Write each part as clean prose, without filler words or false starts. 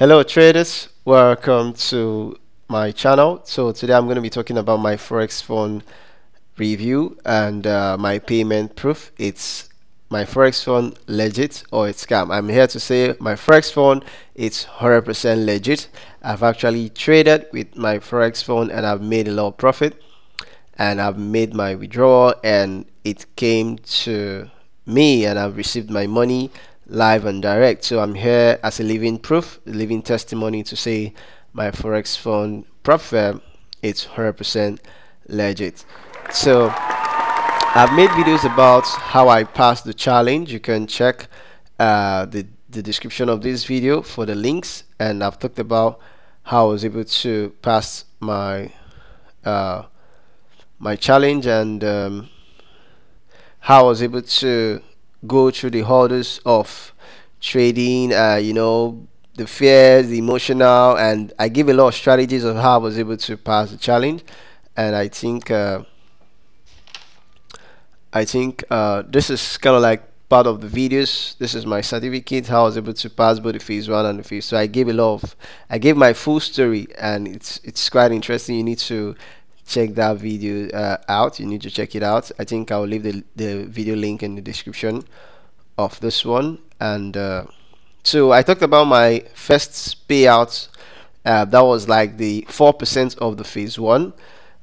Hello traders, welcome to my channel. So today I'm going to be talking about my Forex Fund review and my payment proof. It's my Forex Fund legit or it's scam. I'm here to say my Forex Fund, it's 100% legit. I've actually traded with my Forex Fund and I've made a lot of profit, and I've made my withdrawal and it came to me and I've received my money live and direct. So I'm here as a living proof, living testimony to say my Forex Fund prop firm, it's 100% legit. So I've made videos about how I passed the challenge. You can check the description of this video for the links, and I've talked about how I was able to pass my my challenge and how I was able to go through the hurdles of trading, you know, the fears, the emotional, and I give a lot of strategies of how I was able to pass the challenge. And I think this is kind of like part of the videos. This is my certificate, how I was able to pass both the phase 1 and the phase. So I gave a lot of, I gave my full story, and it's quite interesting. You need to check that video out. You need to check it out. I think I'll leave the video link in the description of this one. And so I talked about my first payout. That was like the 4% of the phase 1.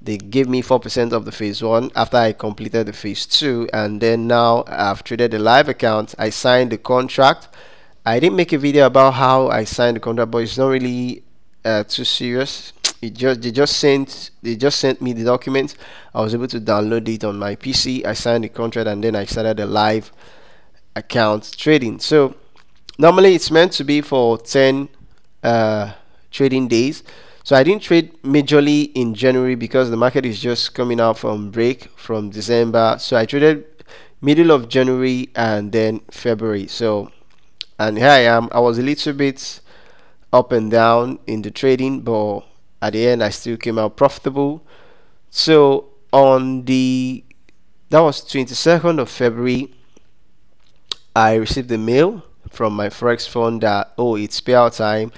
They gave me 4% of the phase 1 after I completed the phase 2, and then now I've traded a live account. I signed the contract. I didn't make a video about how I signed the contract, but it's not really too serious. They just sent me the document. I was able to download it on my PC. I signed the contract, and then I started a live account trading. So normally it's meant to be for 10 trading days. So I didn't trade majorly in January because the market is just coming out from break from December. So I traded middle of January and then February. So, and here I am. I was a little bit up and down in the trading, but at the end I still came out profitable. So on the, that was 22nd of February, I received the mail from my Forex Fund that, oh, it's payout time,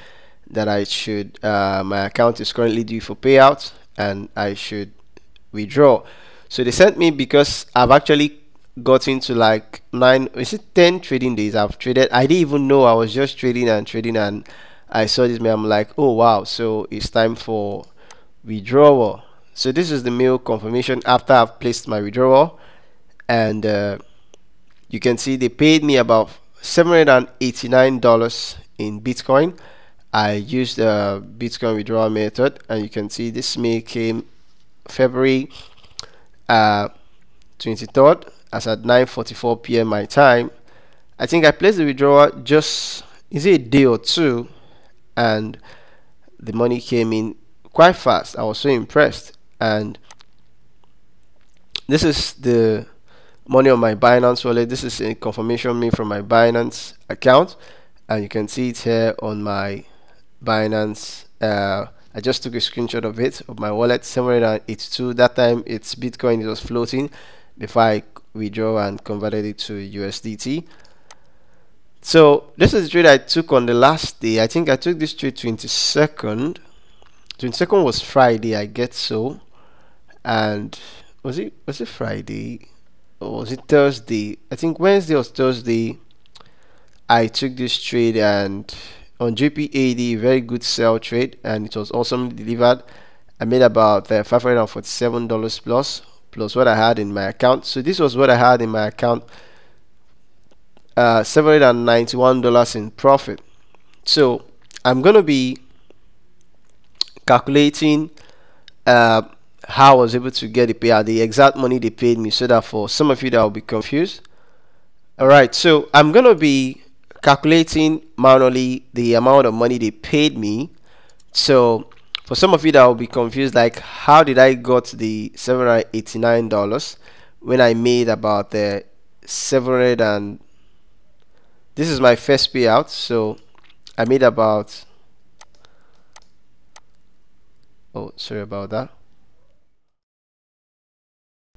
that I should, my account is currently due for payout and I should withdraw. So they sent me, because I've actually got into like 10 trading days I've traded. I didn't even know. I was just trading, and I saw this mail. I'm like, oh wow, so it's time for withdrawal. So this is the mail confirmation after I've placed my withdrawal, and you can see they paid me about $789 in Bitcoin. I used the Bitcoin withdrawal method, and you can see this mail came February 23rd as at 9:44 p.m. my time. I think I placed the withdrawal just, is it a day or two, and the money came in quite fast. I was so impressed. And this is the money on my Binance wallet. This is a confirmation mail from my Binance account, and you can see it here on my Binance. I just took a screenshot of it, of my wallet. 782. That time it's Bitcoin, it was floating before I withdrew and converted it to USDT. So this is the trade I took on the last day. I think I took this trade 22nd. 22nd was Friday, I guess so. And was it Friday or was it Thursday? I think Wednesday or Thursday I took this trade, and on JPAD, very good sell trade, and it was awesome delivered. I made about $547 plus what I had in my account. So this was what I had in my account. $791 in profit. So I'm gonna be calculating how I was able to get the payout, the exact money they paid me, so that for some of you that will be confused. All right, so I'm gonna be calculating manually the amount of money they paid me. So for some of you that will be confused, like how did I got the $789 when I made about the 700 and, this is my first payout, so I made about, oh, sorry about that.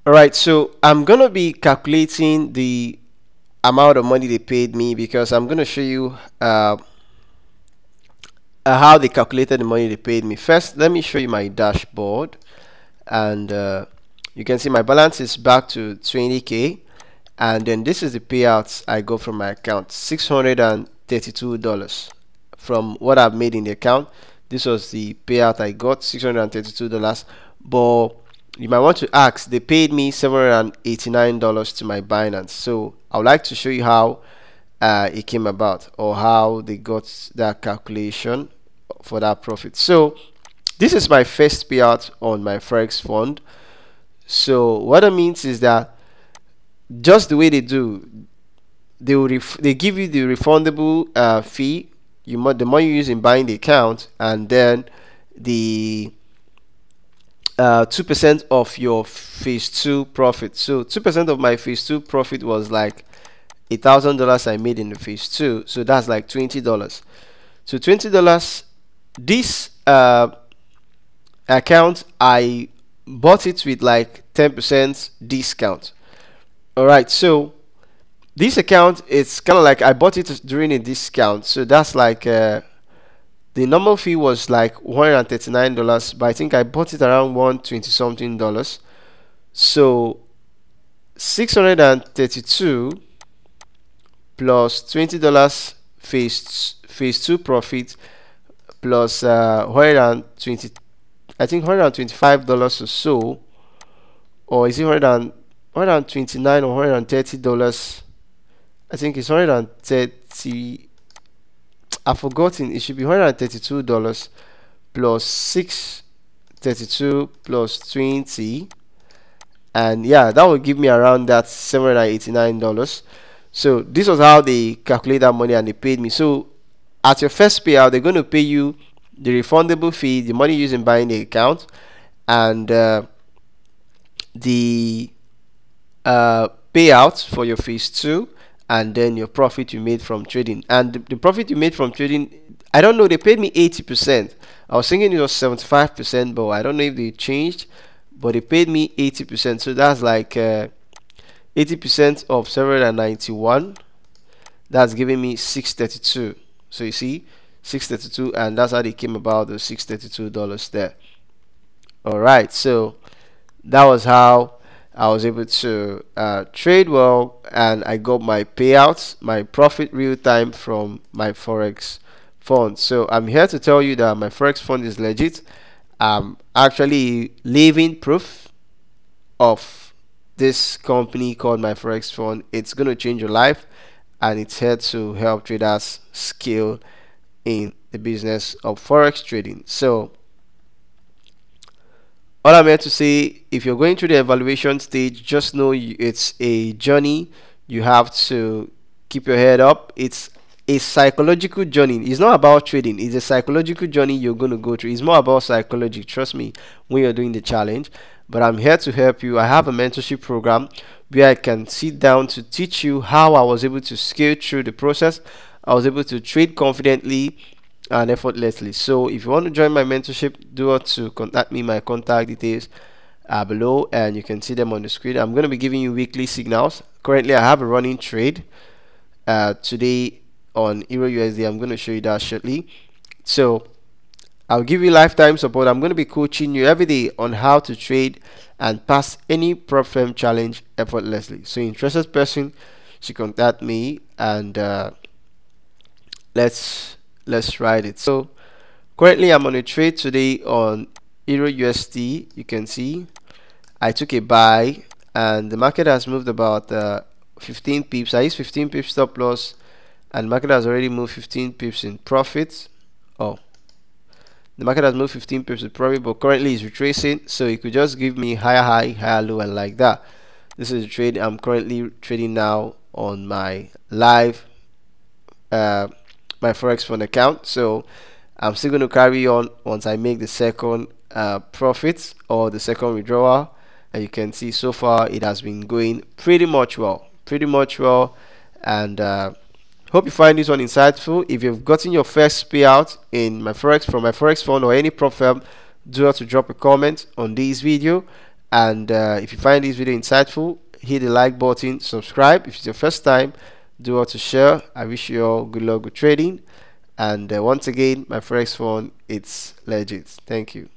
All right, so I'm gonna be calculating the amount of money they paid me, because I'm gonna show you how they calculated the money they paid me. First, let me show you my dashboard, and you can see my balance is back to 20k, and then this is the payouts I got from my account, $632 from what I've made in the account. This was the payout I got, $632. But you might want to ask, they paid me $789 to my Binance, so I would like to show you how it came about, or how they got that calculation for that profit. So this is my first payout on my Forex fund. So what it means is that just the way they do, they give you the refundable fee, the money you use in buying the account, and then the 2% of your phase 2 profit. So 2% of my phase 2 profit was like $1,000 I made in the phase 2, so that's like $20. So $20, this account I bought it with like 10% discount. All right, so this account, it's kind of like I bought it during a discount, so that's like the normal fee was like $139, but I think I bought it around $120 something. So 632 plus $20 phase 2 profit plus 120, I think $125 or so, or is it $129 or $130? I think it's 130. I've forgotten. It should be $132 plus 632 plus 20, and yeah, that would give me around that $789. So this was how they calculate that money, and they paid me. So at your first payout, they're going to pay you the refundable fee, the money used in buying the account, and the payout for your phase 2, and then your profit you made from trading. And the profit you made from trading, I don't know, they paid me 80%. I was thinking it was 75%, but I don't know if they changed, but they paid me 80%. So that's like 80% of 791, that's giving me 632. So you see 632, and that's how they came about the $632 there. All right, so that was how I was able to trade well, and I got my payouts, my profit real time from my Forex fund. So I'm here to tell you that my Forex fund is legit. I'm actually living proof of this company called My Forex Fund. It's going to change your life, and it's here to help traders scale in the business of Forex trading. So all I'm here to say, if you're going through the evaluation stage, just know it's a journey. You have to keep your head up. It's a psychological journey. It's not about trading. It's a psychological journey you're going to go through. It's more about psychology, trust me, when you're doing the challenge. But I'm here to help you. I have a mentorship program where I can sit down to teach you how I was able to scale through the process. I was able to trade confidently and effortlessly. So if you want to join my mentorship, do what to contact me. My contact details are below, and you can see them on the screen. I'm going to be giving you weekly signals. Currently I have a running trade today on Euro USD. I'm going to show you that shortly. So I'll give you lifetime support. I'm going to be coaching you every day on how to trade and pass any prop firm challenge effortlessly. So interested person should contact me, and let's ride it. So currently I'm on a trade today on Euro USD. You can see I took a buy, and the market has moved about 15 pips. I used 15 pips stop loss, and market has already moved 15 pips in profit. Oh, the market has moved 15 pips in profit, but currently it's retracing, so it could just give me higher high, higher low, and like that. This is the trade I'm currently trading now on my live my Forex Fund account. So I'm still going to carry on once I make the second profit, or the second withdrawal, and you can see so far it has been going pretty much well, and hope you find this one insightful. If you've gotten your first payout in from My Forex Fund or any prop firm, do not to drop a comment on this video. And if you find this video insightful, hit the like button, subscribe if it's your first time, do not to share. I wish you all good luck with trading, And once again, My Forex Fund, it's legit. Thank you.